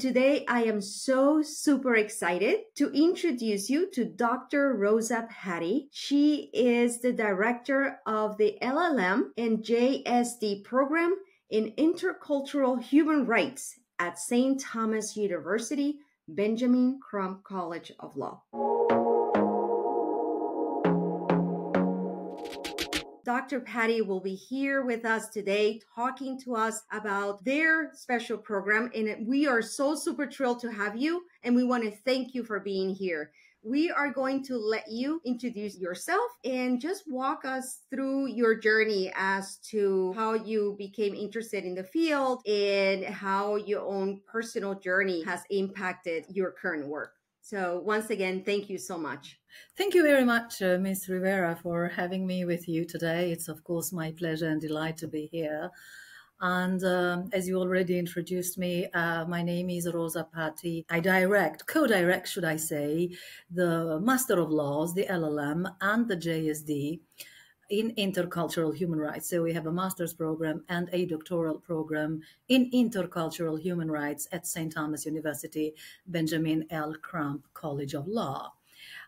Today, I am so super excited to introduce you to Dr. Roza Pati. She is the director of the LLM and JSD program in Intercultural Human Rights at St. Thomas University, Benjamin Crump College of Law. Dr. Pati will be here with us today talking to us about their special program, and we are so super thrilled to have you, and we want to thank you for being here. We are going to let you introduce yourself and just walk us through your journey as to how you became interested in the field and how your own personal journey has impacted your current work. So once again, thank you so much. Thank you very much, Ms. Rivera, for having me with you today. It's, of course, my pleasure and delight to be here. And as you already introduced me, my name is Roza Pati. I co-direct, should I say, the Master of Laws, the LLM, and the JSD in Intercultural Human Rights. So we have a master's program and a doctoral program in Intercultural Human Rights at St. Thomas University, Benjamin L. Crump College of Law.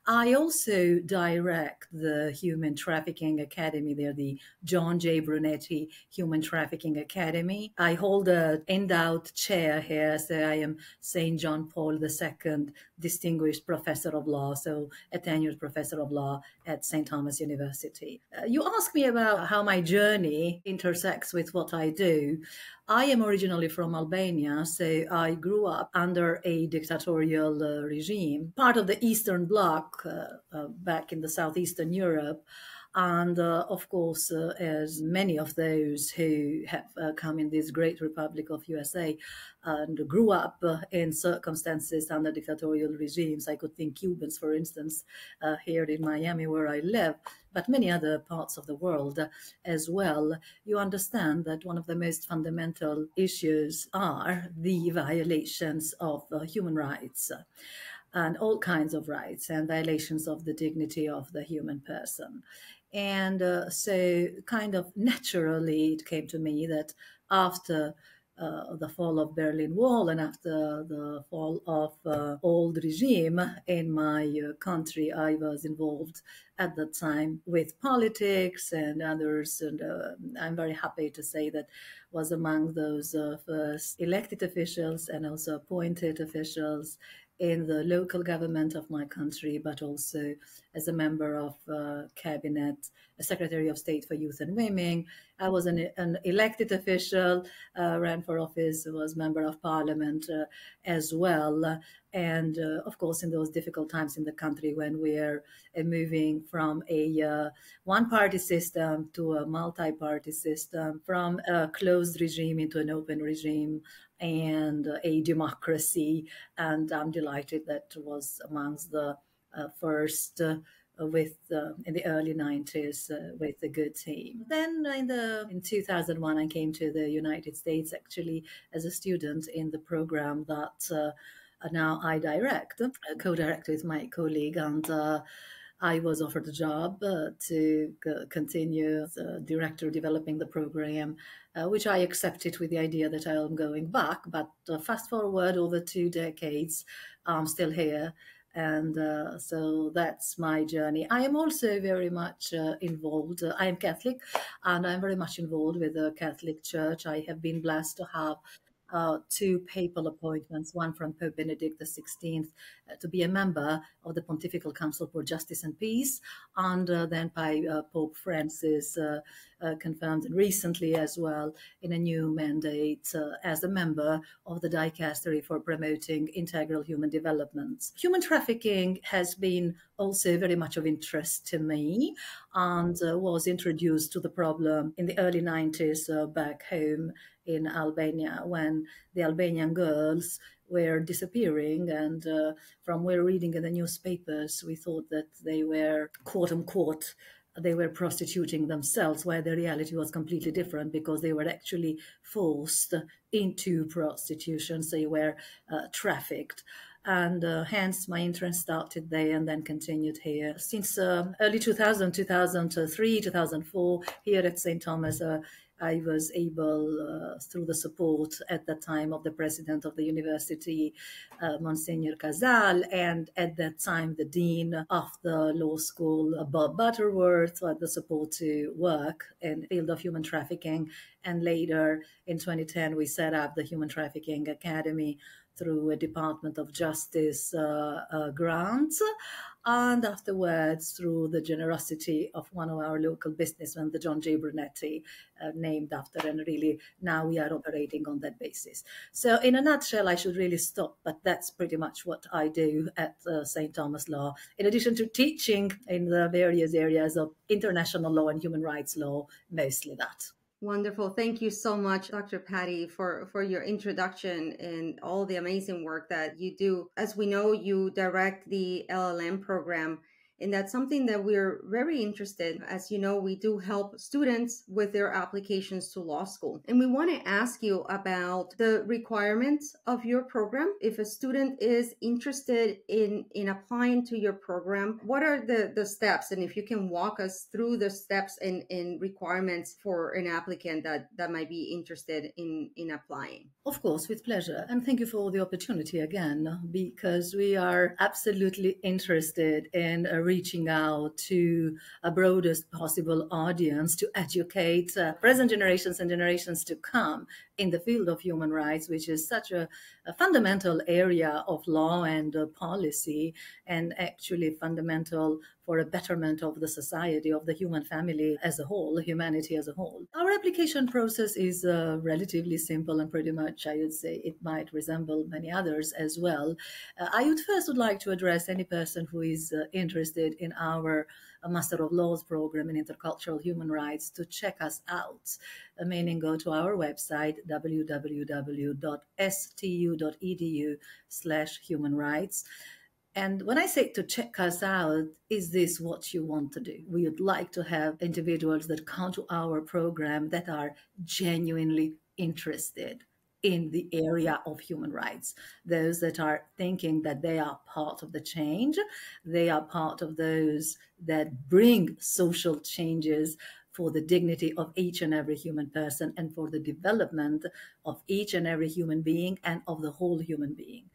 I also direct the Human Trafficking Academy. They're the John J. Brunetti Human Trafficking Academy. I hold an endowed chair here, so I am St. John Paul II Distinguished Professor of Law, so a tenured professor of law at St. Thomas University. You asked me about how my journey intersects with what I do. I am originally from Albania, so I grew up under a dictatorial regime, part of the Eastern Bloc back in the southeastern Europe. And of course, as many of those who have come in this great Republic of USA and grew up in circumstances under dictatorial regimes, I could think Cubans, for instance, here in Miami where I live, but many other parts of the world as well, you understand that one of the most fundamental issues are the violations of human rights and all kinds of rights and violations of the dignity of the human person. And so kind of naturally it came to me that after the fall of Berlin Wall and after the fall of old regime in my country, I was involved at that time with politics and others. And I'm very happy to say that was among those first elected officials and also appointed officials in the local government of my country, but also as a member of cabinet, a Secretary of State for Youth and Women. I was an elected official, ran for office, was member of parliament as well. And of course, in those difficult times in the country when we're moving from a one-party system to a multi-party system, from a closed regime into an open regime and a democracy. And I'm delighted that was amongst the first in the early 90s with a good team. Then in 2001, I came to the United States actually as a student in the program that now I co-direct with my colleague, and I was offered a job to continue as a director developing the program, which I accepted with the idea that I am going back. But fast forward over 2 decades, I'm still here. And so that's my journey. I am also very much involved. I am Catholic, and I'm very much involved with the Catholic Church. I have been blessed to have 2 papal appointments, one from Pope Benedict XVI to be a member of the Pontifical Council for Justice and Peace, and then by Pope Francis confirmed recently as well in a new mandate as a member of the Dicastery for Promoting Integral Human Development. Human trafficking has been also very much of interest to me, and was introduced to the problem in the early 90s back home in Albania, when the Albanian girls were disappearing. And from what we're reading in the newspapers, we thought that they were, quote unquote, they were prostituting themselves, where the reality was completely different, because they were actually forced into prostitution. So they were trafficked. And hence my interest started there and then continued here. Since early 2000, 2003, 2004, here at St. Thomas I was able, through the support at that time of the president of the university, Monsignor Casal, and at that time the dean of the law school, Bob Butterworth, the support to work in the field of human trafficking. And later in 2010, we set up the Human Trafficking Academy through a Department of Justice grant, and afterwards through the generosity of one of our local businessmen, the John J. Brunetti, named after, and really now we are operating on that basis. So in a nutshell, I should really stop, but that's pretty much what I do at St. Thomas Law, in addition to teaching in the various areas of international law and human rights law, mostly that. Wonderful. Thank you so much, Dr. Pati, for your introduction and all the amazing work that you do. As we know, you direct the LLM program, and that's something that we're very interested in. As you know, we do help students with their applications to law school. And we want to ask you about the requirements of your program. If a student is interested in applying to your program, what are the steps? And if you can walk us through the steps and requirements for an applicant that might be interested in applying. Of course, with pleasure. And thank you for the opportunity again, because we are absolutely interested in reaching out to a broadest possible audience to educate present generations and generations to come in the field of human rights, which is such a fundamental area of law and policy, and actually fundamental for a betterment of the society, of the human family as a whole, humanity as a whole. Our application process is relatively simple, and pretty much I would say it might resemble many others as well. I would first like to address any person who is interested in our Master of Laws program in Intercultural Human Rights to check us out, meaning go to our website, www.stu.edu/humanrights. And when I say to check us out, is this what you want to do? We would like to have individuals that come to our program that are genuinely interested in the area of human rights. Those that are thinking that they are part of the change, they are part of those that bring social changes for the dignity of each and every human person and for the development of each and every human being and of the whole human being.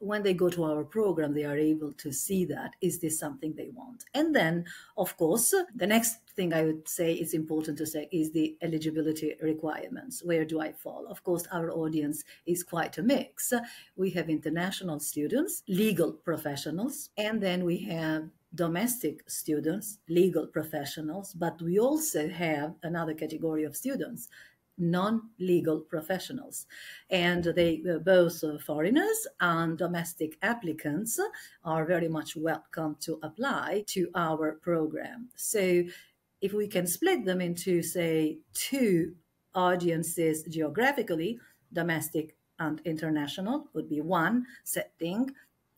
When they go to our program, they are able to see that. Is this something they want? And then, of course, the next thing I would say it's important to say is the eligibility requirements. Where do I fall? Of course, our audience is quite a mix. We have international students, legal professionals, and then we have domestic students, legal professionals, but we also have another category of students, non-legal professionals, and they both foreigners and domestic applicants are very much welcome to apply to our program. So if we can split them into, say, two audiences geographically, domestic and international would be one setting,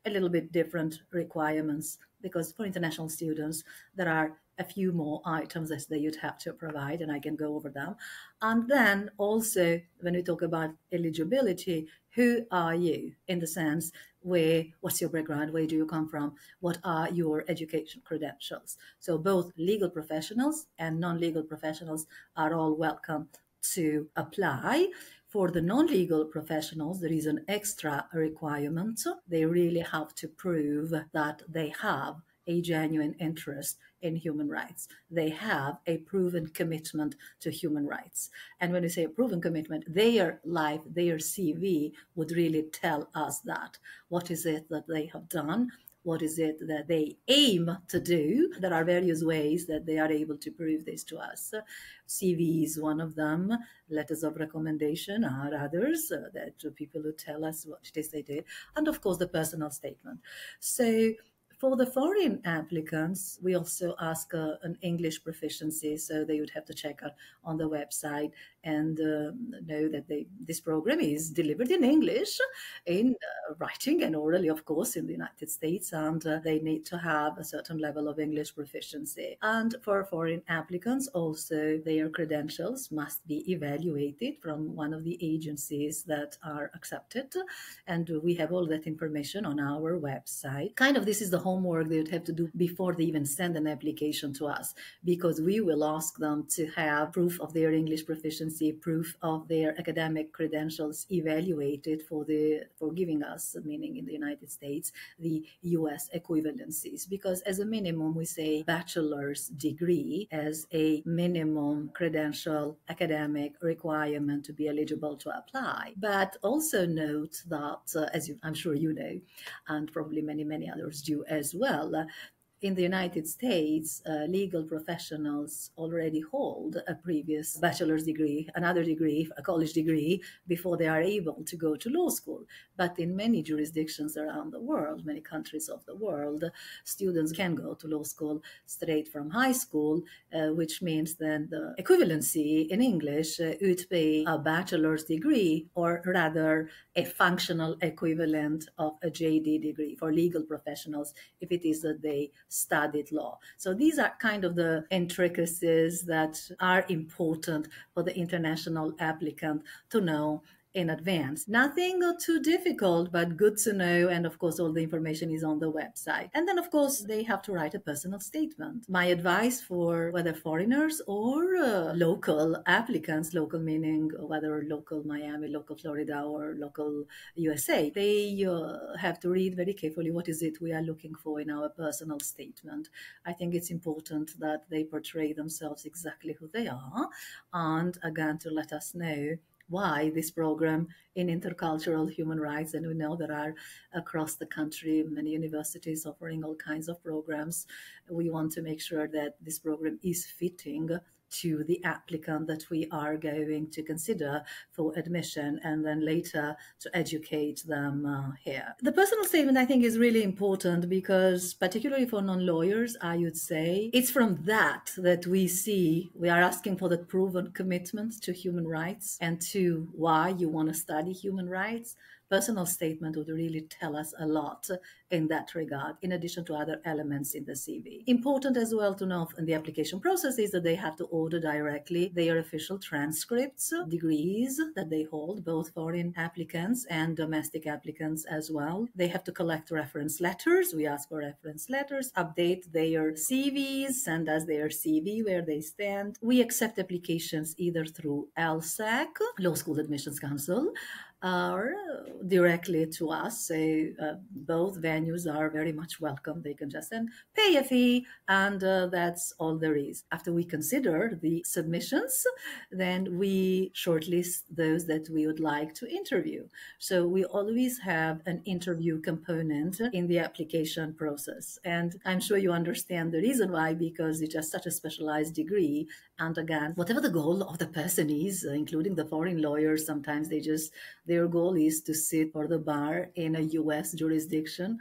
a little bit different requirements, because for international students, there are a few more items that you'd have to provide, and I can go over them. And then also, when we talk about eligibility, who are you? In the sense, what's your background? Where do you come from? What are your education credentials? So both legal professionals and non-legal professionals are all welcome to apply. For the non-legal professionals, there is an extra requirement. They really have to prove that they have a genuine interest in human rights. They have a proven commitment to human rights. And when we say a proven commitment, their life, their CV would really tell us that. What is it that they have done? What is it that they aim to do? There are various ways that they are able to prove this to us. CV is one of them. Letters of recommendation are others, that people who tell us what it is they did. And of course, the personal statement. So for the foreign applicants, we also ask an English proficiency, so they would have to check on the website and know that this program is delivered in English, in writing and orally, of course, in the United States, and they need to have a certain level of English proficiency. And for foreign applicants, also their credentials must be evaluated from one of the agencies that are accepted, and we have all that information on our website. Kind of this is the homework they would have to do before they even send an application to us, because we will ask them to have proof of their English proficiency, proof of their academic credentials evaluated for giving us, meaning in the United States, the US equivalencies. Because as a minimum, we say bachelor's degree as a minimum credential academic requirement to be eligible to apply. But also note that, as I'm sure you know, and probably many others do as well, in the United States, legal professionals already hold a previous bachelor's degree, another degree, a college degree, before they are able to go to law school. But in many jurisdictions around the world, many countries of the world, students can go to law school straight from high school, which means then the equivalency in English would be a bachelor's degree, or rather a functional equivalent of a JD degree for legal professionals, if it is that they studied law. So these are kind of the intricacies that are important for the international applicant to know in advance. Nothing too difficult, but good to know. And of course, all the information is on the website. And then, of course, they have to write a personal statement. My advice for whether foreigners or local applicants, local meaning whether local Miami, local Florida, or local USA, they have to read very carefully what is it we are looking for in our personal statement. I think it's important that they portray themselves exactly who they are, and again, to let us know why this program in intercultural human rights. And we know there are across the country many universities offering all kinds of programs. We want to make sure that this program is fitting to the applicant that we are going to consider for admission, and then later to educate them here. The personal statement, I think, is really important, because particularly for non-lawyers, I would say it's from that we see we are asking for the proven commitment to human rights and to why you want to study human rights. Personal statement would really tell us a lot in that regard, in addition to other elements in the CV. Important as well to know in the application process is that they have to order directly their official transcripts, degrees that they hold, both foreign applicants and domestic applicants as well. They have to collect reference letters. We ask for reference letters, update their CVs, send us their CV where they stand. We accept applications either through LSAC, Law School Admissions Council, or directly to us. So both venues are very much welcome. They can just then pay a fee, and that's all there is. After we consider the submissions, then we shortlist those that we would like to interview. So we always have an interview component in the application process. And I'm sure you understand the reason why, because it's just such a specialized degree. And again, whatever the goal of the person is, including the foreign lawyers, sometimes they just their goal is to sit for the bar in a US jurisdiction,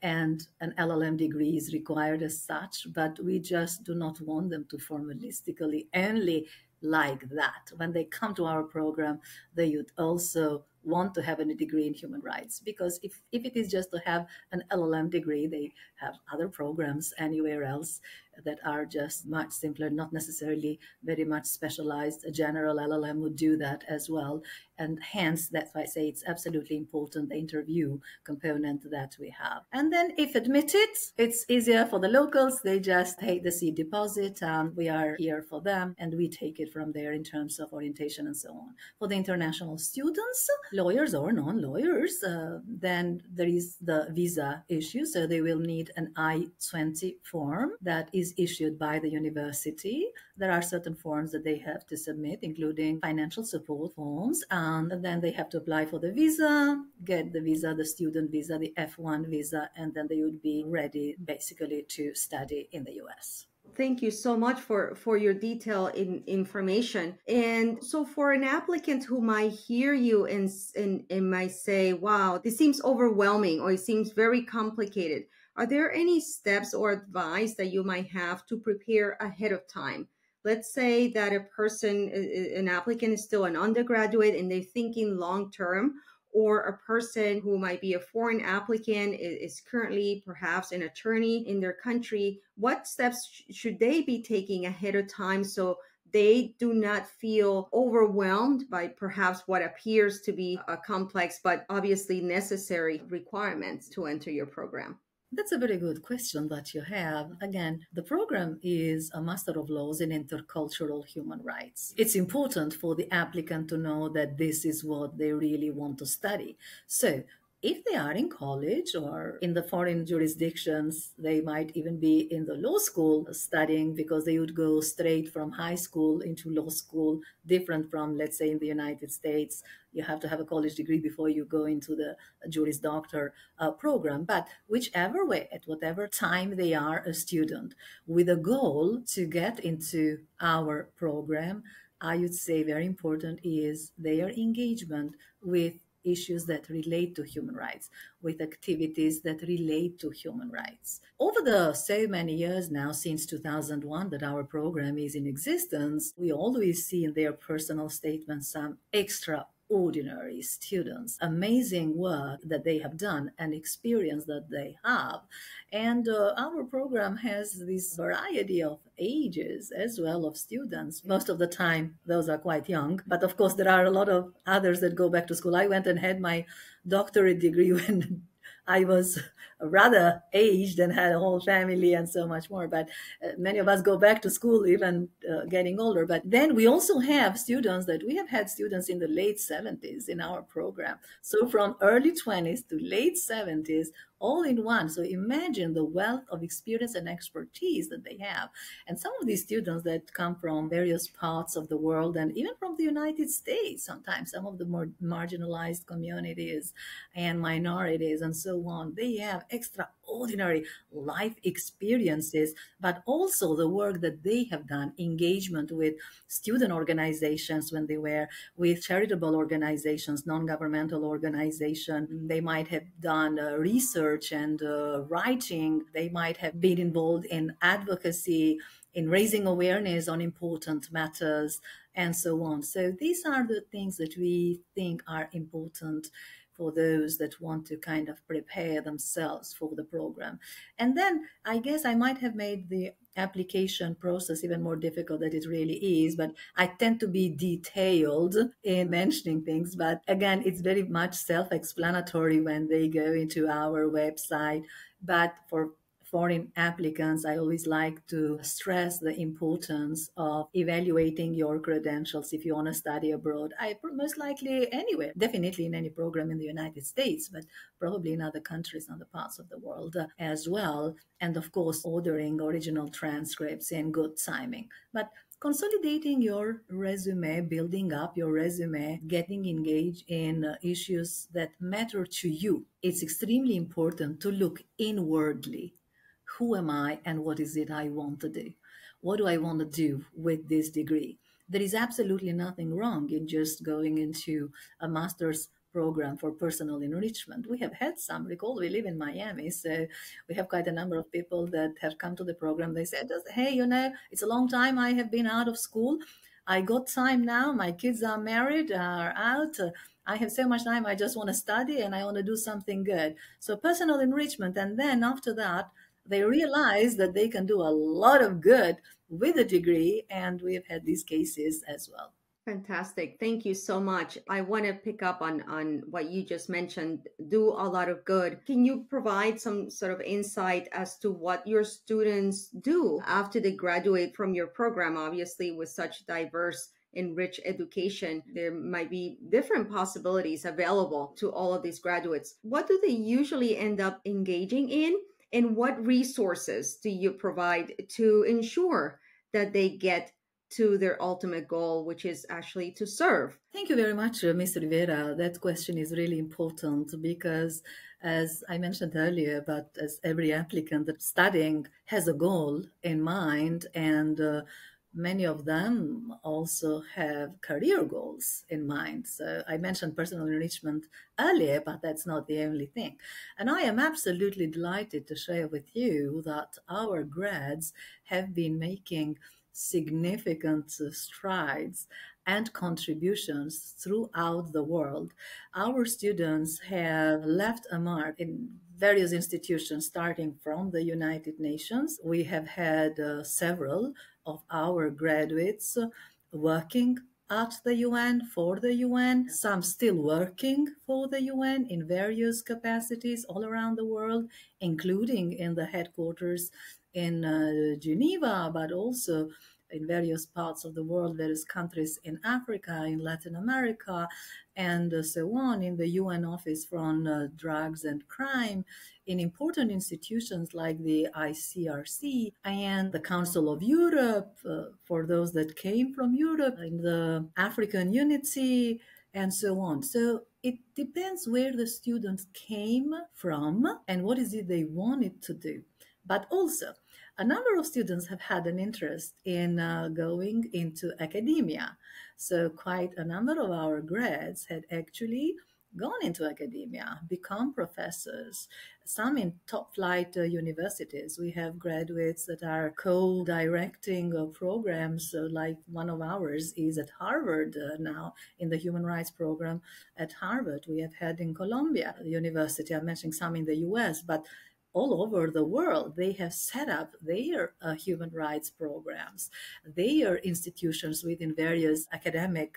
and an LLM degree is required as such, but we just do not want them to formalistically only like that. When they come to our program, they would also want to have a degree in human rights, because if it is just to have an LLM degree, they have other programs anywhere else that are just much simpler, not necessarily very much specialized. A general LLM would do that as well. And hence, that's why I say it's absolutely important, the interview component that we have. And then if admitted, it's easier for the locals. They just pay the seat deposit, and we are here for them, and we take it from there in terms of orientation and so on. For the international students, lawyers or non-lawyers, then there is the visa issue. So they will need an I-20 form that is issued by the university. There are certain forms that they have to submit, including financial support forms, and then they have to apply for the visa, get the visa, the student visa, the F1 visa, and then they would be ready basically to study in the US. Thank you so much for your detailed information. And so for an applicant who might hear you and might say, wow, this seems overwhelming, or it seems very complicated, are there any steps or advice that you might have to prepare ahead of time? Let's say that an applicant is still an undergraduate and they're thinking long-term, or a person who might be a foreign applicant is currently perhaps an attorney in their country. What steps should they be taking ahead of time so they do not feel overwhelmed by perhaps what appears to be a complex but obviously necessary requirements to enter your program? That's a very good question that you have. Again, the program is a Master of Laws in Intercultural Human Rights. It's important for the applicant to know that this is what they really want to study. So, if they are in college or in the foreign jurisdictions, they might even be in the law school studying, because they would go straight from high school into law school, different from, let's say, in the United States. You have to have a college degree before you go into the Juris Doctor program. But whichever way, at whatever time they are a student, with a goal to get into our program, I would say very important is their engagement with issues that relate to human rights, with activities that relate to human rights. Over the so many years now, since 2001 that our program is in existence, we always see in their personal statements some extraordinary students, amazing work that they have done and experience that they have. And our program has this variety of ages as well of students. Most of the time, those are quite young. But of course, there are a lot of others that go back to school. I went and had my doctorate degree when I was rather aged and had a whole family and so much more. But many of us go back to school even getting older. But then we also have students that we have had students in the late 70s in our program. So from early 20s to late 70s, all in one. So imagine the wealth of experience and expertise that they have. And some of these students that come from various parts of the world and even from the United States, sometimes some of the more marginalized communities and minorities and so on, they have extraordinary life experiences, but also the work that they have done, engagement with student organizations when they were with charitable organizations, non-governmental organizations. They might have done research and writing. They might have been involved in advocacy, in raising awareness on important matters, and so on. So these are the things that we think are important for those that want to kind of prepare themselves for the program. And then I guess I might have made the application process even more difficult than it really is, but I tend to be detailed in mentioning things. But again, it's very much self-explanatory when they go into our website. But for foreign applicants, I always like to stress the importance of evaluating your credentials if you want to study abroad. Most likely anywhere, definitely in any program in the United States, but probably in other countries and other parts of the world as well. And of course, ordering original transcripts in good timing. But consolidating your resume, building up your resume, getting engaged in issues that matter to you. It's extremely important to look inwardly. Who am I and what is it I want to do? What do I want to do with this degree? There is absolutely nothing wrong in just going into a master's program for personal enrichment. We have had some. Recall, we live in Miami, so we have quite a number of people that have come to the program. They said, hey, you know, it's a long time I have been out of school. I got time now. My kids are married, are out. I have so much time. I just want to study and I want to do something good. So personal enrichment. And then after that, they realize that they can do a lot of good with a degree, and we have had these cases as well. Fantastic. Thank you so much. I want to pick up on what you just mentioned, do a lot of good. Can you provide some sort of insight as to what your students do after they graduate from your program? Obviously, with such diverse and rich education, there might be different possibilities available to all of these graduates. What do they usually end up engaging in? And what resources do you provide to ensure that they get to their ultimate goal, which is actually to serve? Thank you very much, Ms. Rivera. That question is really important because, as I mentioned earlier, but as every applicant that's studying has a goal in mind, and many of them also have career goals in mind. So I mentioned personal enrichment earlier, but that's not the only thing. And I am absolutely delighted to share with you that our grads have been making significant strides and contributions throughout the world. Our students have left a mark in various institutions, starting from the United Nations. We have had several of our graduates working at the UN, for the UN, some still working for the UN in various capacities all around the world, including in the headquarters in Geneva, but also in various parts of the world, various countries in Africa, in Latin America, and so on, in the UN Office for Drugs and Crime, in important institutions like the ICRC and the Council of Europe, for those that came from Europe, in the African Unity, and so on. So it depends where the students came from and what is it they wanted to do. But also, a number of students have had an interest in going into academia. So quite a number of our grads had actually gone into academia, become professors, some in top-flight universities. We have graduates that are co-directing programs, like one of ours is at Harvard now, in the human rights program at Harvard. We have had in Columbia University, I'm mentioning some in the US, but all over the world, they have set up their human rights programs, their institutions within various academic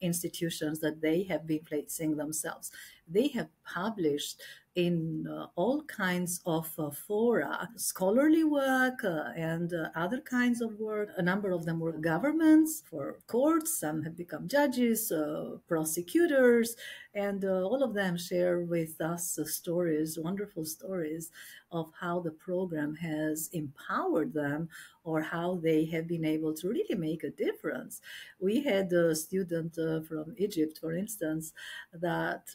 institutions that they have been placing themselves. They have published in all kinds of fora, scholarly work and other kinds of work. A number of them were governments, for courts, some have become judges, prosecutors, and all of them share with us stories, wonderful stories of how the program has empowered them or how they have been able to really make a difference. We had a student from Egypt, for instance, that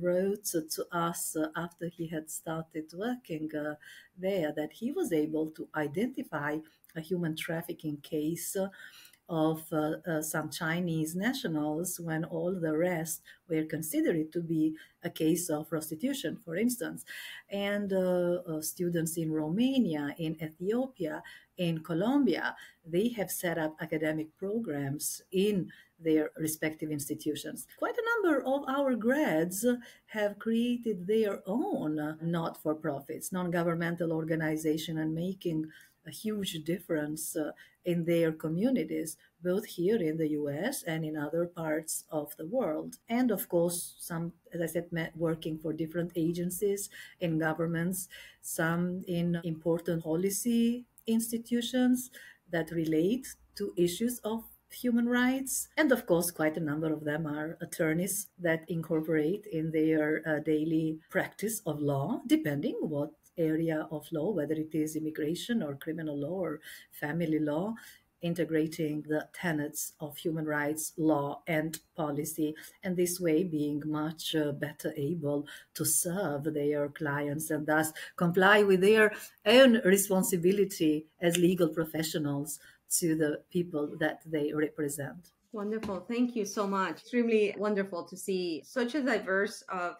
wrote to us after he had started working there, that he was able to identify a human trafficking case of some Chinese nationals when all the rest were considered to be a case of prostitution, for instance. And students in Romania, in Ethiopia, in Colombia, they have set up academic programs in their respective institutions. Quite a number of our grads have created their own not-for-profits, non-governmental organization, and making a huge difference in their communities, both here in the US and in other parts of the world. And of course, some, as I said, working for different agencies in governments, some in important policy institutions that relate to issues of human rights. And of course, quite a number of them are attorneys that incorporate in their daily practice of law, depending what area of law, whether it is immigration or criminal law or family law, integrating the tenets of human rights law and policy, and this way being much better able to serve their clients and thus comply with their own responsibility as legal professionals to the people that they represent. Wonderful. Thank you so much. Extremely wonderful to see such a diverse of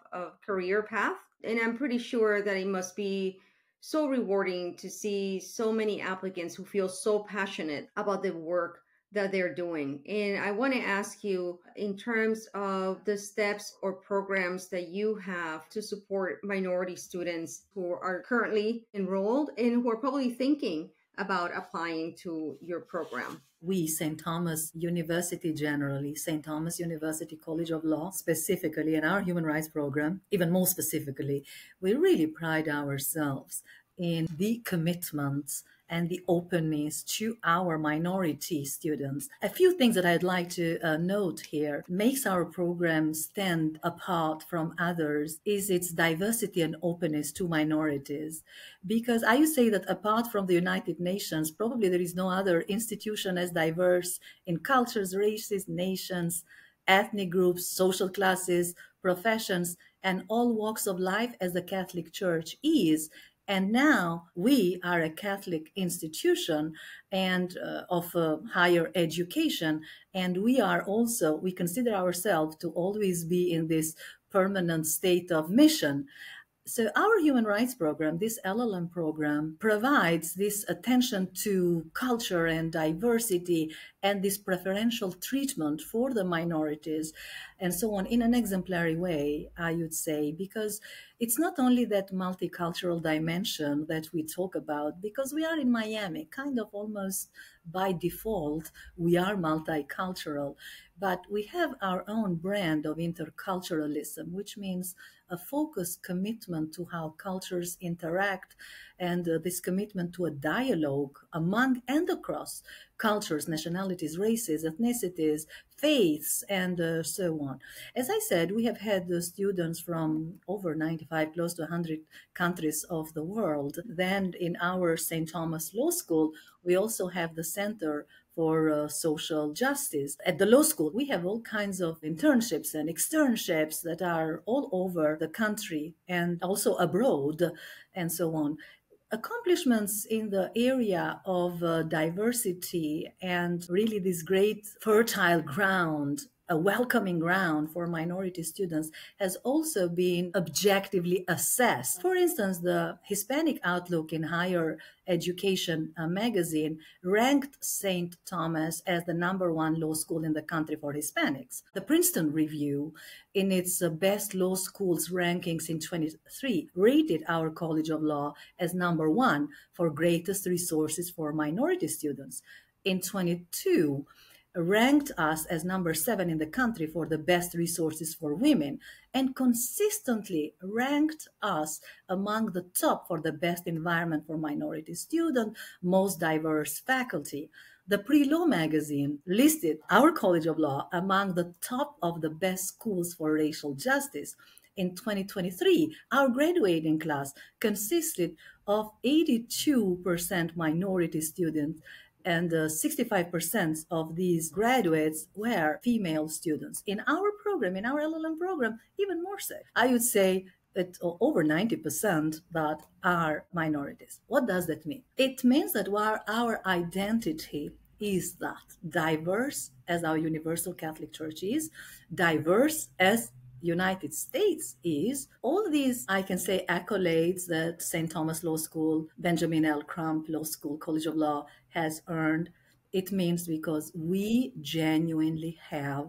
career path. And I'm pretty sure that it must be so rewarding to see so many applicants who feel so passionate about the work that they're doing. And I want to ask you, in terms of the steps or programs that you have to support minority students who are currently enrolled and who are probably thinking about applying to your program. We, St. Thomas University generally, St. Thomas University College of Law specifically, and our human rights program, even more specifically, we really pride ourselves in the commitment and the openness to our minority students. A few things that I'd like to note here makes our program stand apart from others is its diversity and openness to minorities. Because I would say that apart from the United Nations, probably there is no other institution as diverse in cultures, races, nations, ethnic groups, social classes, professions, and all walks of life as the Catholic Church is. And now we are a Catholic institution and of higher education. And we are also, we consider ourselves to always be in this permanent state of mission. So our human rights program, this LLM program, provides this attention to culture and diversity and this preferential treatment for the minorities and so on in an exemplary way, I would say, because it's not only that multicultural dimension that we talk about, because we are in Miami, kind of almost by default, we are multicultural, but we have our own brand of interculturalism, which means a focused commitment to how cultures interact and this commitment to a dialogue among and across cultures, nationalities, races, ethnicities, faiths, and so on. As I said, we have had students from over 95, close to 100 countries of the world. Then in our St. Thomas Law School, we also have the Center for Social Justice. At the law school, we have all kinds of internships and externships that are all over the country and also abroad and so on. Accomplishments in the area of diversity and really this great fertile ground, a welcoming ground for minority students, has also been objectively assessed. For instance, the Hispanic Outlook in Higher Education magazine ranked St. Thomas as the #1 law school in the country for Hispanics. The Princeton Review, in its best law schools rankings in 2023, rated our College of Law as #1 for greatest resources for minority students. In 2022, ranked us as #7 in the country for the best resources for women, and consistently ranked us among the top for the best environment for minority students, most diverse faculty. The Pre-Law magazine listed our College of Law among the top of the best schools for racial justice. In 2023, our graduating class consisted of 82% minority students, and 65% of these graduates were female students. In our program, in our LLM program, even more so. I would say that over 90% that are minorities. What does that mean? It means that while our identity is that diverse as our Universal Catholic Church is, diverse as United States is, all these, I can say, accolades that St. Thomas Law School, Benjamin L. Crump Law School, College of Law has earned, it means because we genuinely have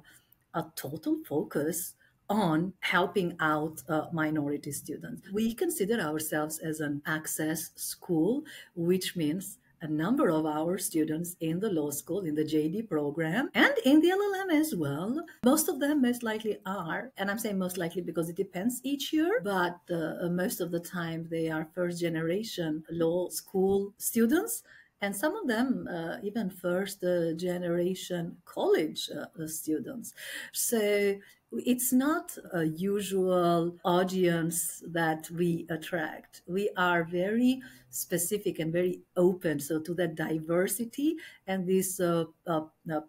a total focus on helping out minority students. We consider ourselves as an access school, which means a number of our students in the law school, in the JD program, and in the LLM as well. Most of them most likely are, and I'm saying most likely because it depends each year, but most of the time they are first-generation law school students, and some of them even first-generation college students. So it's not a usual audience that we attract. We are very specific and very open, so to that diversity and this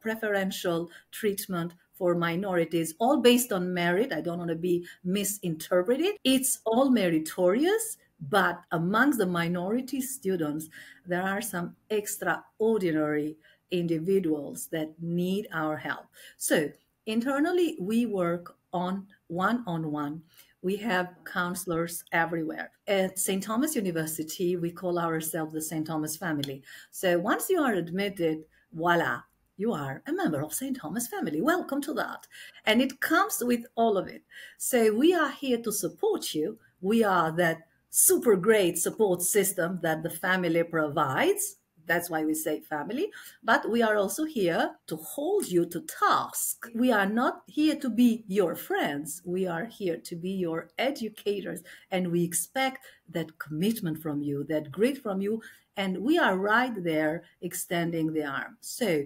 preferential treatment for minorities, all based on merit. I don't want to be misinterpreted. It's all meritorious. But amongst the minority students, there are some extraordinary individuals that need our help. So internally, we work on one-on-one. We have counselors everywhere. At St. Thomas University, we call ourselves the St. Thomas family. So once you are admitted, voila, you are a member of St. Thomas family. Welcome to that. And it comes with all of it. So we are here to support you. We are that super great support system that the family provides. That's why we say family, but we are also here to hold you to task. We are not here to be your friends. We are here to be your educators, and we expect that commitment from you, that grit from you, and we are right there extending the arm. So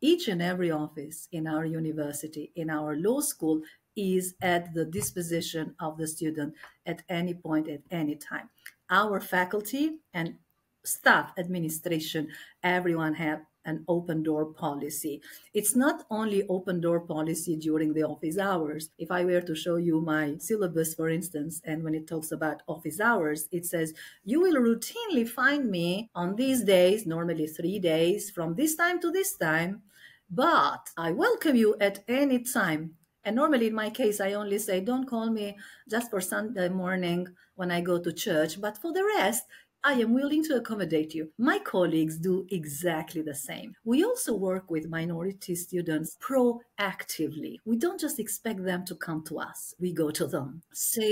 each and every office in our university, in our law school, is at the disposition of the student at any point, at any time. Our faculty and staff administration, everyone have an open door policy. It's not only open door policy during the office hours. If I were to show you my syllabus, for instance, and when it talks about office hours, it says, you will routinely find me on these days, normally 3 days, from this time to this time, but I welcome you at any time. And normally in my case, I only say, don't call me just for Sunday morning when I go to church, but for the rest, I am willing to accommodate you. My colleagues do exactly the same. We also work with minority students proactively. We don't just expect them to come to us. We go to them. So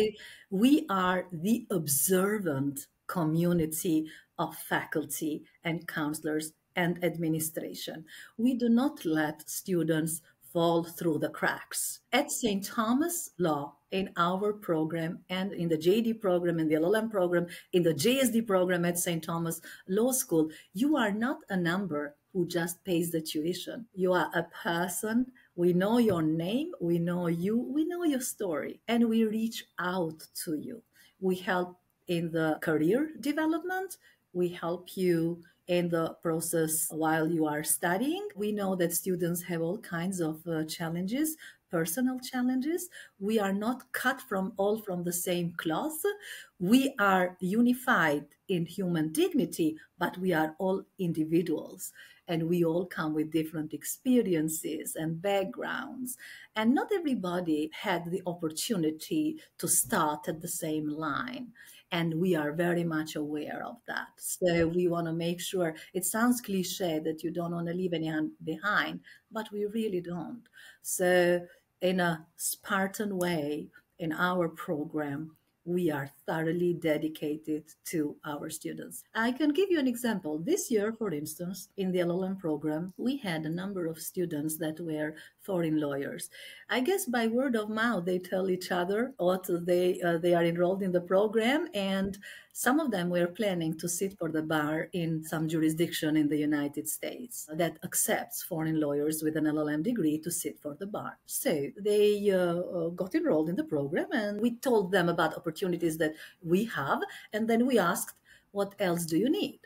we are the observant community of faculty and counselors and administration. We do not let students fall through the cracks. At St. Thomas Law, in our program and in the JD program, in the LLM program, in the JSD program at St. Thomas Law School, you are not a number who just pays the tuition. You are a person. We know your name, we know you, we know your story, and we reach out to you. We help in the career development. We help you in the process while you are studying. We know that students have all kinds of challenges, personal challenges. We are not cut from the same cloth. We are unified in human dignity, but we are all individuals. And we all come with different experiences and backgrounds. And not everybody had the opportunity to start at the same line. And we are very much aware of that. So we want to make sure, it sounds cliche that you don't want to leave anyone behind, but we really don't. So in a Spartan way, in our program, we are thoroughly dedicated to our students. I can give you an example. This year, for instance, in the LLM program, we had a number of students that were foreign lawyers. I guess by word of mouth, they tell each other what they are enrolled in the program, and some of them were planning to sit for the bar in some jurisdiction in the United States that accepts foreign lawyers with an LLM degree to sit for the bar. So they got enrolled in the program, and we told them about opportunities that we have, and then we asked, what else do you need?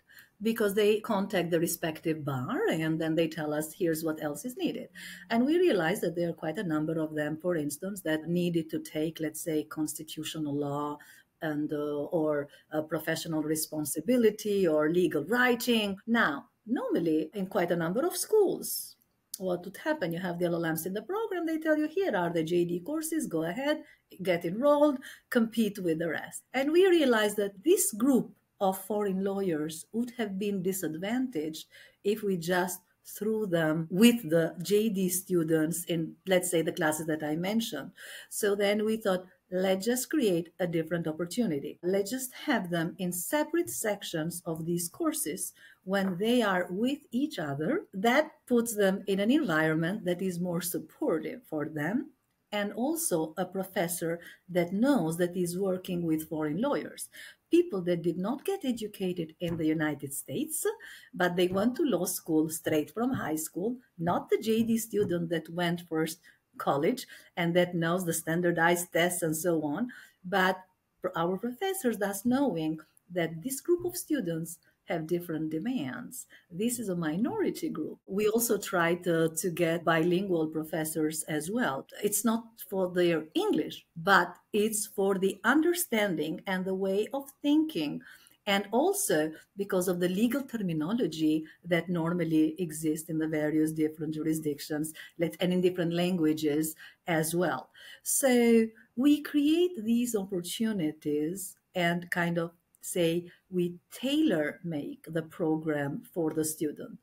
Because they contact the respective bar, and then they tell us, here's what else is needed. And we realized that there are quite a number of them, for instance, that needed to take, let's say, constitutional law, and or professional responsibility, or legal writing. Now, normally in quite a number of schools, what would happen? You have the LLMs in the program, they tell you, here are the JD courses, go ahead, get enrolled, compete with the rest. And we realized that this group of foreign lawyers would have been disadvantaged if we just through them with the JD students in, let's say, the classes that I mentioned. So then we thought, let's just create a different opportunity. Let's just have them in separate sections of these courses. When they are with each other, that puts them in an environment that is more supportive for them, and also a professor that knows that he's working with foreign lawyers. People that did not get educated in the United States, but they went to law school straight from high school, not the JD student that went first college and that knows the standardized tests and so on, but our professors thus knowing that this group of students have different demands. This is a minority group. We also tried to get bilingual professors as well. It's not for their English, but it's for the understanding and the way of thinking, and also because of the legal terminology that normally exists in the various different jurisdictions and in different languages as well. So we create these opportunities and kind of say we tailor make the program for the student.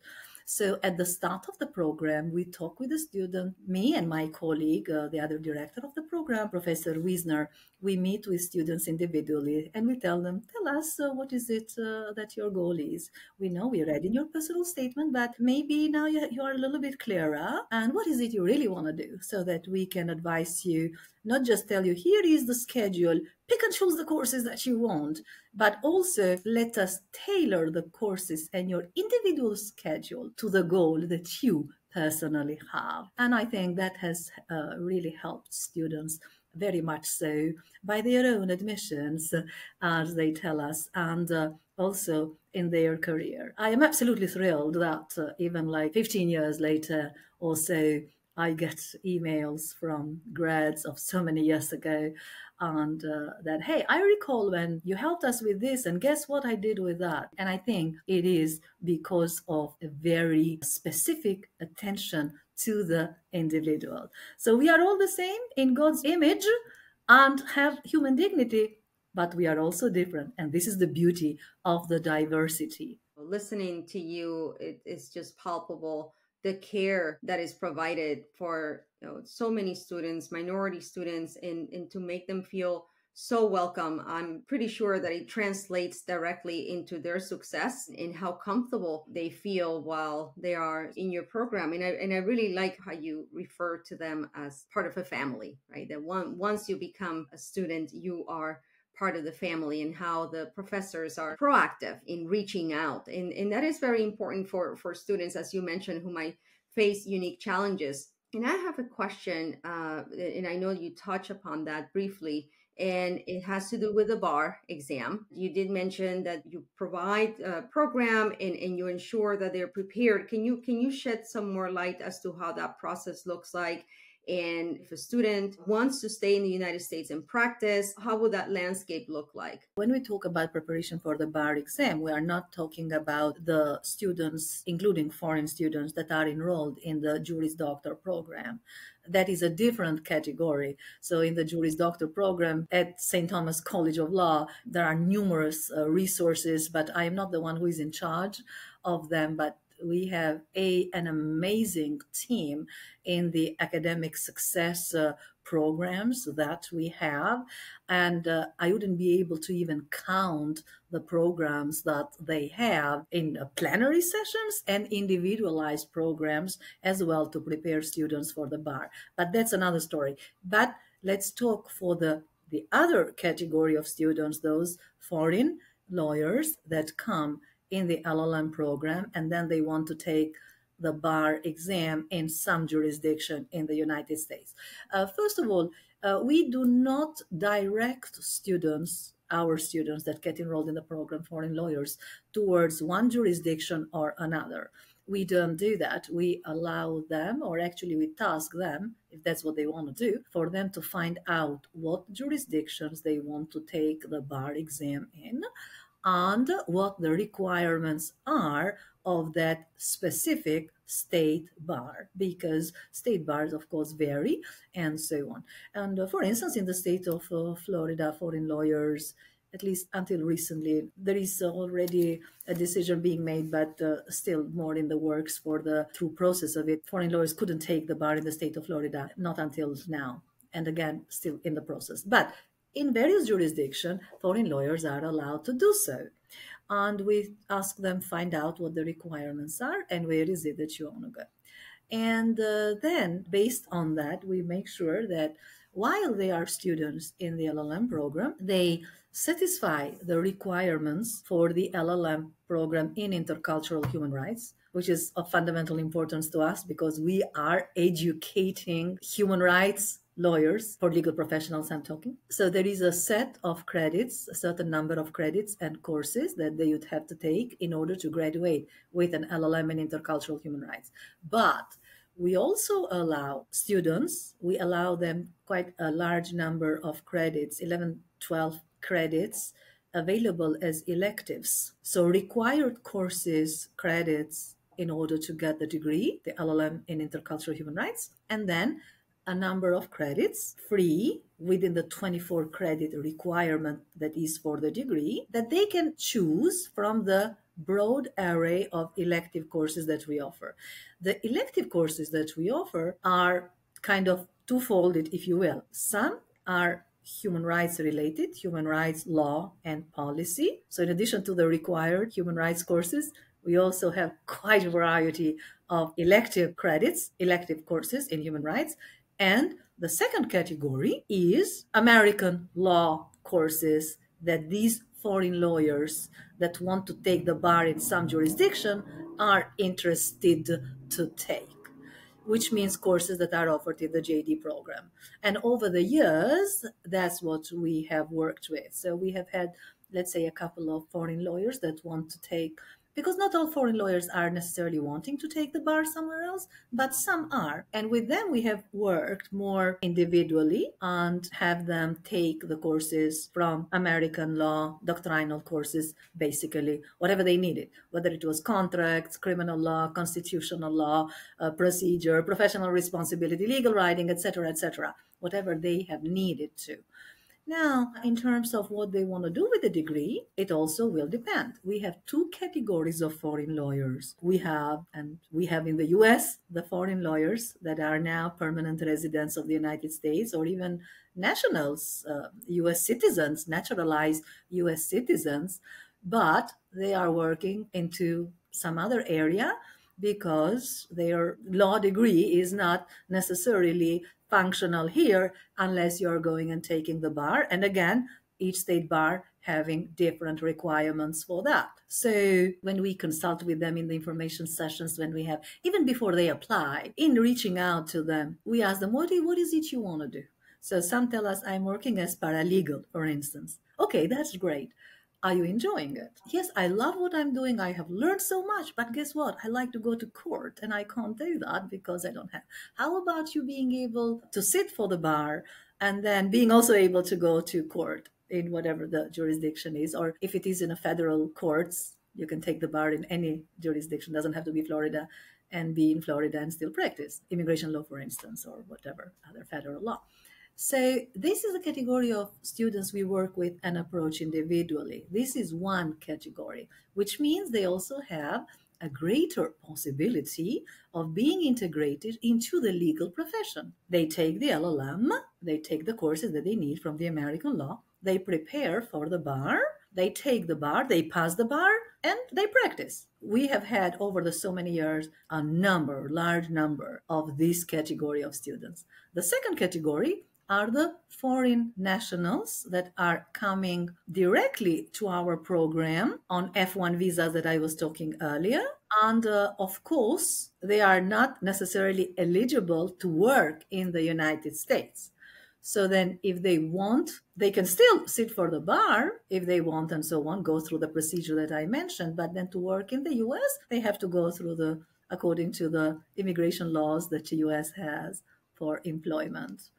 So at the start of the program, we talk with the student, me and my colleague, the other director of the program, Professor Wiesner. We meet with students individually and we tell them, tell us what is it that your goal is. We know we read in your personal statement, but maybe now you are a little bit clearer. And what is it you really want to do, so that we can advise you, not just tell you, here is the schedule, pick and choose the courses that you want, but also let us tailor the courses and your individual schedule to the goal that you personally have. And I think that has really helped students very much so by their own admissions, as they tell us, and also in their career. I am absolutely thrilled that even like 15 years later or so, I get emails from grads of so many years ago, and that, hey, I recall when you helped us with this, and guess what I did with that. And I think it is because of a very specific attention to the individual. So we are all the same in God's image and have human dignity, but we are also different. And this is the beauty of the diversity. Listening to you, it's just palpable, the care that is provided for so many students, minority students, and to make them feel so welcome. I'm pretty sure that it translates directly into their success and how comfortable they feel while they are in your program. And I really like how you refer to them as part of a family, right? That once you become a student, you are part of the family, and how the professors are proactive in reaching out. And that is very important for students, as you mentioned, who might face unique challenges. And I have a question, and I know you touch upon that briefly, and it has to do with the bar exam. You did mention that you provide a program and you ensure that they're prepared. Can you shed some more light as to how that process looks like? And if a student wants to stay in the United States and practice, how would that landscape look like? When we talk about preparation for the bar exam, we are not talking about the students, including foreign students, that are enrolled in the Juris Doctor program. That is a different category. So in the Juris Doctor program at St. Thomas College of Law, there are numerous resources, but I am not the one who is in charge of them. But we have an amazing team in the academic success programs that we have. And I wouldn't be able to even count the programs that they have in plenary sessions and individualized programs as well to prepare students for the bar. But that's another story. But let's talk for the other category of students, those foreign lawyers that come in the LLM program, and then they want to take the bar exam in some jurisdiction in the United States. First of all, we do not direct students, our students that get enrolled in the program, foreign lawyers, towards one jurisdiction or another. We don't do that. We allow them, or actually we task them, if that's what they want to do, for them to find out what jurisdictions they want to take the bar exam in, and what the requirements are of that specific state bar, because state bars, of course, vary, and so on. And for instance, in the state of Florida, foreign lawyers, at least until recently, there is already a decision being made, but still more in the works for the true process of it. Foreign lawyers couldn't take the bar in the state of Florida, not until now, and again, still in the process. But in various jurisdictions, foreign lawyers are allowed to do so. And we ask them, find out what the requirements are and where is it that you want to go. And then, based on that, we make sure that while they are students in the LLM program, they satisfy the requirements for the LLM program in intercultural human rights, which is of fundamental importance to us because we are educating human rights lawyers, for legal professionals I'm talking. So there is a set of credits, a certain number of credits and courses that they would have to take in order to graduate with an LLM in intercultural human rights. But we also allow students, we allow them quite a large number of credits, 11, 12 credits available as electives. So required courses, credits in order to get the degree, the LLM in intercultural human rights, and then a number of credits free within the 24 credit requirement that is for the degree that they can choose from the broad array of elective courses that we offer. The elective courses that we offer are kind of two-folded, if you will. Some are human rights related, human rights law and policy. So in addition to the required human rights courses, we also have quite a variety of elective credits, elective courses in human rights. And the second category is American law courses that these foreign lawyers that want to take the bar in some jurisdiction are interested to take, which means courses that are offered in the JD program. And over the years, that's what we have worked with. So we have had, let's say, a couple of foreign lawyers that want to take, because not all foreign lawyers are necessarily wanting to take the bar somewhere else, but some are. And with them, we have worked more individually and have them take the courses from American law, doctrinal courses, basically, whatever they needed, whether it was contracts, criminal law, constitutional law, procedure, professional responsibility, legal writing, etc., etc., whatever they have needed to. Now, in terms of what they want to do with the degree, it also will depend. We have two categories of foreign lawyers. We have in the US, the foreign lawyers that are now permanent residents of the United States, or even nationals, US citizens, naturalized US citizens, but they are working into some other area because their law degree is not necessarily functional here unless you're going and taking the bar. And again, each state bar having different requirements for that. So when we consult with them in the information sessions, when we have, even before they apply, in reaching out to them, we ask them, what is it you want to do? So some tell us, I'm working as paralegal, for instance. Okay, that's great. Are you enjoying it? Yes, I love what I'm doing. I have learned so much, but guess what? I like to go to court and I can't do that because I don't have. How about you being able to sit for the bar and then being also able to go to court in whatever the jurisdiction is, or if it is in a federal courts, you can take the bar in any jurisdiction, doesn't have to be Florida, and be in Florida and still practice immigration law, for instance, or whatever other federal law. So this is a category of students we work with and approach individually. This is one category, which means they also have a greater possibility of being integrated into the legal profession. They take the LLM, they take the courses that they need from the American law, they prepare for the bar, they take the bar, they pass the bar, and they practice. We have had over the so many years a number, large number of this category of students. The second category are the foreign nationals that are coming directly to our program on F1 visas that I was talking earlier. And of course, they are not necessarily eligible to work in the United States. So then if they want, they can still sit for the bar if they want and so on, go through the procedure that I mentioned. But then to work in the US, they have to go through the, according to the immigration laws that the US has for employment.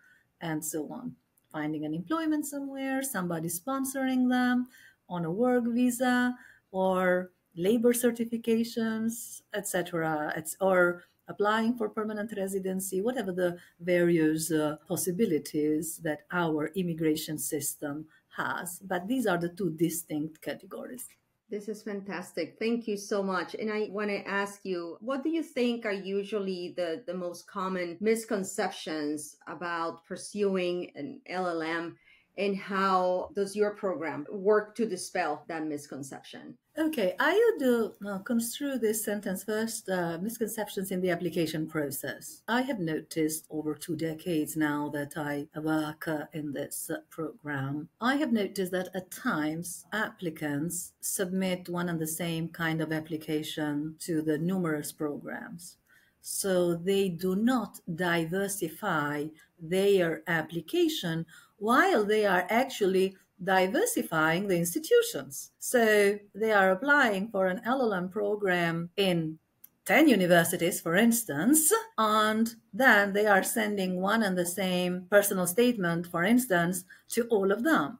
And so on, finding an employment somewhere, somebody sponsoring them on a work visa or labor certifications, etc., or applying for permanent residency, whatever the various possibilities that our immigration system has. But these are the two distinct categories. This is fantastic. Thank you so much. And I want to ask you, what do you think are usually the most common misconceptions about pursuing an LLM, and how does your program work to dispel that misconception? Okay, I would construe this sentence first, misconceptions in the application process. I have noticed over 2 decades now that I work in this program. I have noticed that at times applicants submit one and the same kind of application to the numerous programs. So they do not diversify their application while they are actually diversifying the institutions. So they are applying for an LLM program in 10 universities, for instance, and then they are sending one and the same personal statement, for instance, to all of them.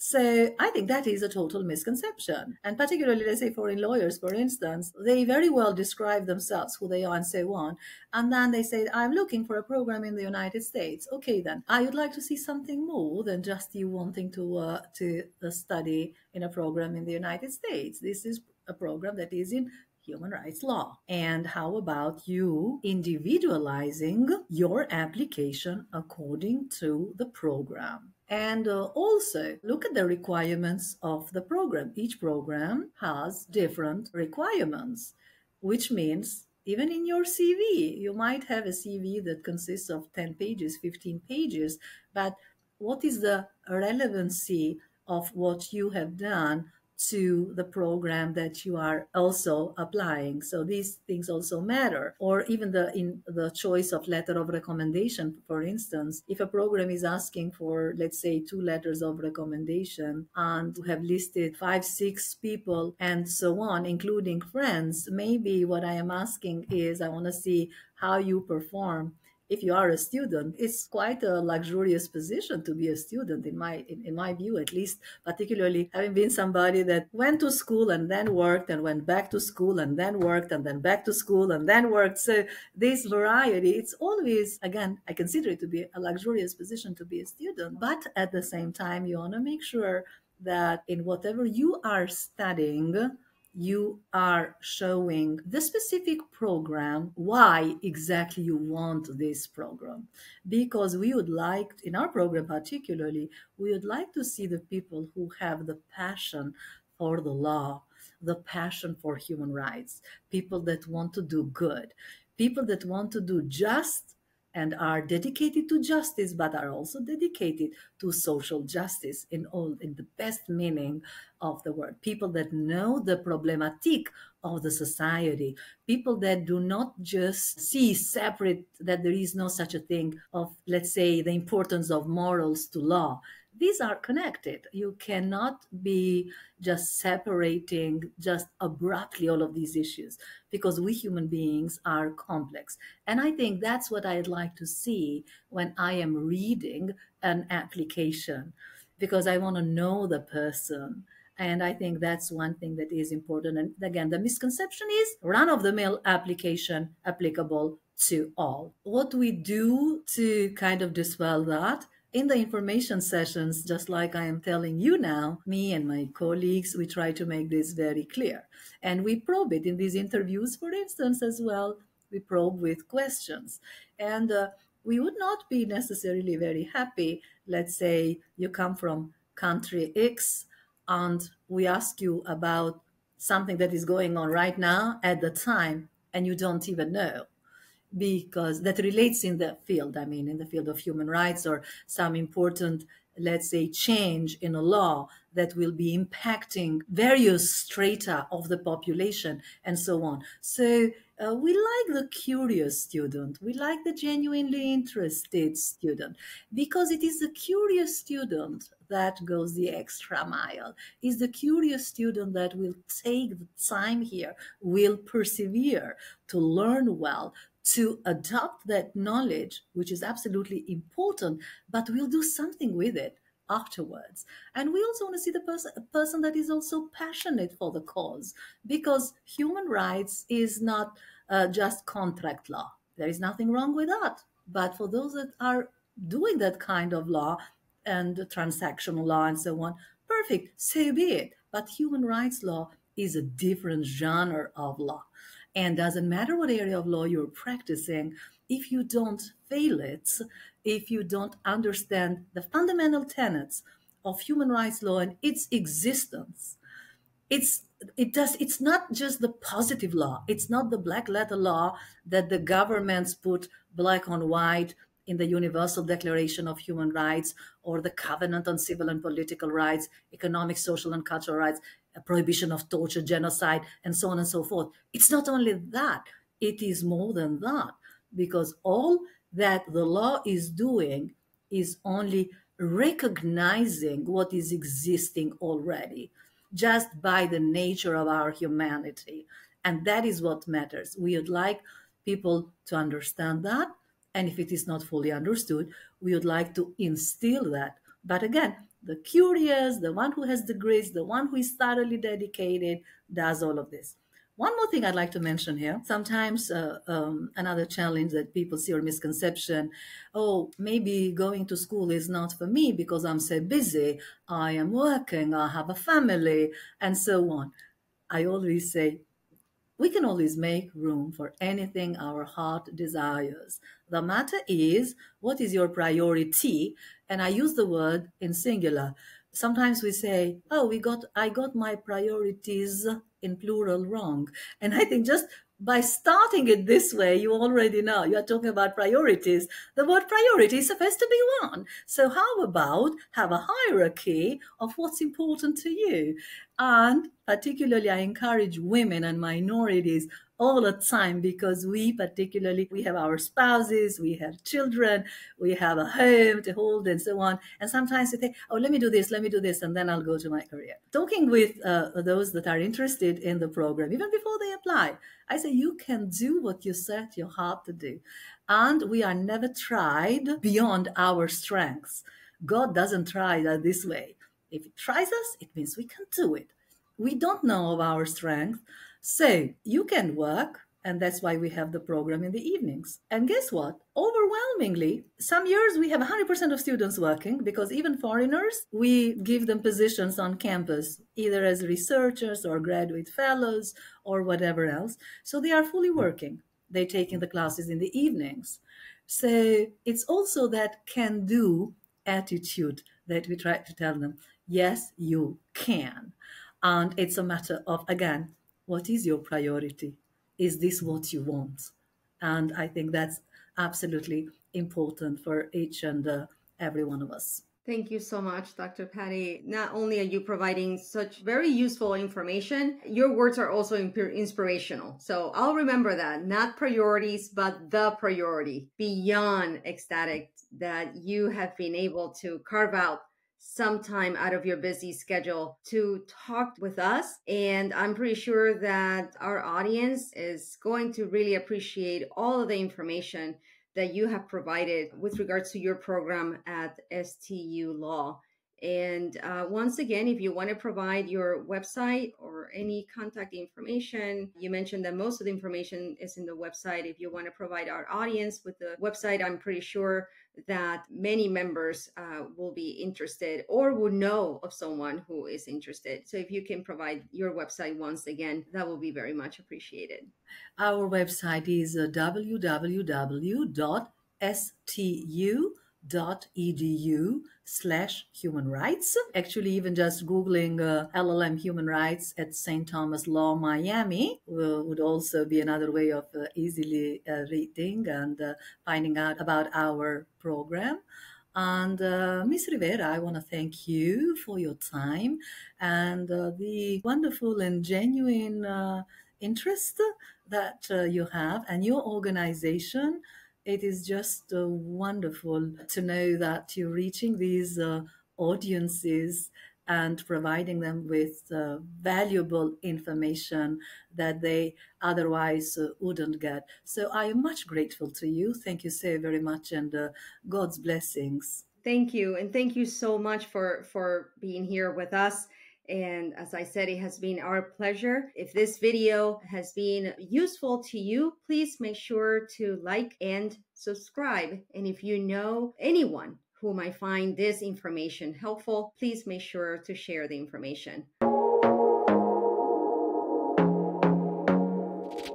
So I think that is a total misconception. And particularly, let's say foreign lawyers, for instance, they very well describe themselves, who they are and so on. And then they say, I'm looking for a program in the United States. Okay, then I would like to see something more than just you wanting to study in a program in the United States. This is a program that is in human rights law. And how about you individualizing your application according to the program? And also look at the requirements of the program. Each program has different requirements, which means even in your CV, you might have a CV that consists of 10 pages, 15 pages, but what is the relevancy of what you have done to the program that you are also applying? So these things also matter. Or even in the choice of letter of recommendation, for instance, if a program is asking for, let's say, 2 letters of recommendation and you have listed 5, 6 people and so on, including friends, maybe what I am asking is I want to see how you perform if you are a student, it's quite a luxurious position to be a student, in my view at least, particularly having been somebody that went to school and then worked and went back to school and then worked and then back to school and then worked. So this variety, it's always, again, I consider it to be a luxurious position to be a student. But at the same time, you want to make sure that in whatever you are studying, you are showing the specific program, why exactly you want this program. Because we would like, in our program particularly, we would like to see the people who have the passion for the law, the passion for human rights, people that want to do good, people that want to do just and are dedicated to justice, but are also dedicated to social justice in the best meaning of the word. People that know the problematic of the society, people that do not just see separate, that there is no such a thing of, let's say, the importance of morals to law. These are connected. You cannot be just separating just abruptly all of these issues, because we human beings are complex. And I think that's what I'd like to see when I am reading an application, because I want to know the person. And I think that's one thing that is important. And again, the misconception is run-of-the-mill application applicable to all. What we do to kind of dispel that in the information sessions, just like I am telling you now, me and my colleagues, we try to make this very clear. And we probe it in these interviews, for instance, as well. We probe with questions. And we would not be necessarily very happy. Let's say you come from country X and we ask you about something that is going on right now at the time, and you don't even know, because that relates in the field, I mean, in the field of human rights, or some important, let's say, change in a law that will be impacting various strata of the population and so on. So we like the curious student. We like the genuinely interested student, because it is the curious student that goes the extra mile. It's the curious student that will take the time here, will persevere to learn well, to adopt that knowledge, which is absolutely important, but we'll do something with it afterwards. And we also want to see the person that is also passionate for the cause, because human rights is not just contract law. There is nothing wrong with that. But for those that are doing that kind of law and transactional law and so on, perfect, so be it. But human rights law is a different genre of law. And doesn't matter what area of law you're practicing, if you don't fail it, if you don't understand the fundamental tenets of human rights law and its existence, it's not just the positive law. It's not the black letter law that the governments put black on white in the Universal Declaration of Human Rights, or the Covenant on Civil and Political Rights, Economic, Social and Cultural Rights, a prohibition of torture, genocide, and so on and so forth. It's not only that, it is more than that, because all that the law is doing is only recognizing what is existing already, just by the nature of our humanity. And that is what matters. We would like people to understand that, and if it is not fully understood, we would like to instill that. But again, the curious, the one who has the grits, the one who is thoroughly dedicated, does all of this. One more thing I'd like to mention here. Sometimes another challenge that people see, or misconception, oh, maybe going to school is not for me because I'm so busy, I am working, I have a family, and so on. I always say, we can always make room for anything our heart desires. The matter is, what is your priority? And I use the word in singular. Sometimes we say, oh, I got my priorities in plural wrong. And I think just by starting it this way, you already know you are talking about priorities. The word priority is supposed to be one. So how about have a hierarchy of what's important to you? And particularly, I encourage women and minorities all the time, because we have our spouses, we have children, we have a home to hold and so on. And sometimes we think, oh, let me do this, and then I'll go to my career. Talking with those that are interested interested in the program, even before they apply. I say, you can do what you set your heart to do. And we are never tried beyond our strengths. God doesn't try that this way. If he tries us, it means we can do it. We don't know of our strength. So you can work. And that's why we have the program in the evenings. And guess what? Overwhelmingly, some years we have 100% of students working, because even foreigners, we give them positions on campus, either as researchers or graduate fellows or whatever else. So they are fully working. They're taking the classes in the evenings. So it's also that can-do attitude that we try to tell them, yes, you can. And it's a matter of, again, what is your priority? Is this what you want? And I think that's absolutely important for each and every one of us. Thank you so much, Dr. Pati. Not only are you providing such very useful information, your words are also inspirational. So I'll remember that, not priorities, but the priority. Beyond ecstatic that you have been able to carve out some time out of your busy schedule to talk with us. And I'm pretty sure that our audience is going to really appreciate all of the information that you have provided with regards to your program at STU Law. And once again, if you want to provide your website or any contact information, you mentioned that most of the information is in the website. If you want to provide our audience with the website, I'm pretty sure that many members will be interested or will know of someone who is interested. So if you can provide your website once again, that will be very much appreciated. Our website is www.stu.edu/human rights. Actually, even just Googling LLM human rights at St. Thomas Law Miami would also be another way of easily reading and finding out about our program. And Ms. Rivera, I want to thank you for your time and the wonderful and genuine interest that you have and your organization. It is just wonderful to know that you're reaching these audiences and providing them with valuable information that they otherwise wouldn't get. So I am much grateful to you. Thank you so very much, and God's blessings. Thank you. And thank you so much for being here with us. And as I said, it has been our pleasure. If this video has been useful to you, please make sure to like and subscribe. And if you know anyone who might find this information helpful, please make sure to share the information.